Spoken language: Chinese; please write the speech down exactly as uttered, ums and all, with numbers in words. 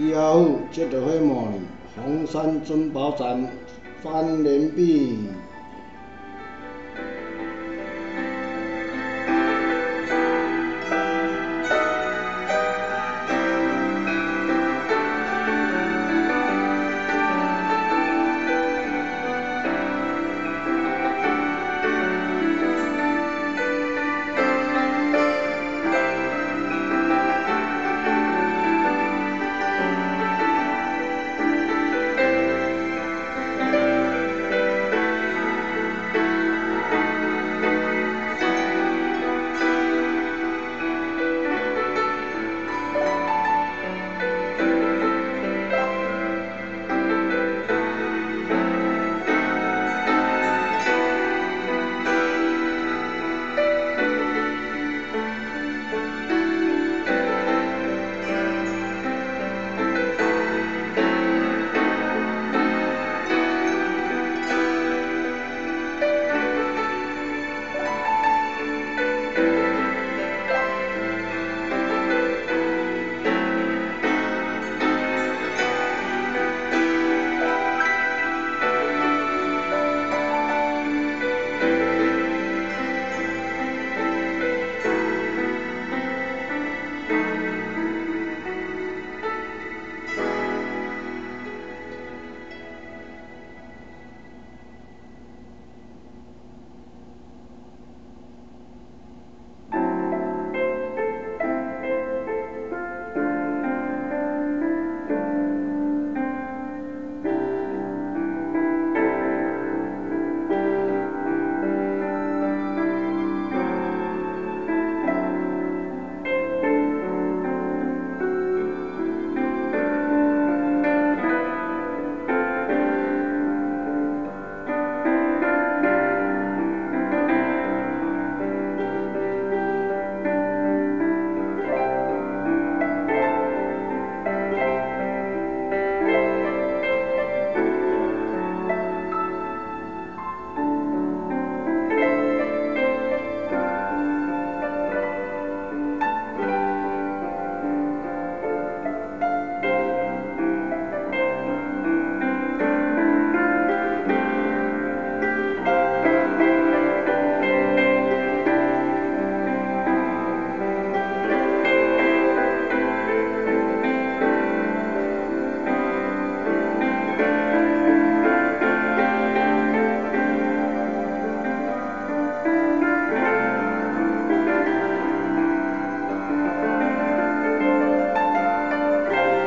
以后，这就会望红山珍宝站翻脸壁。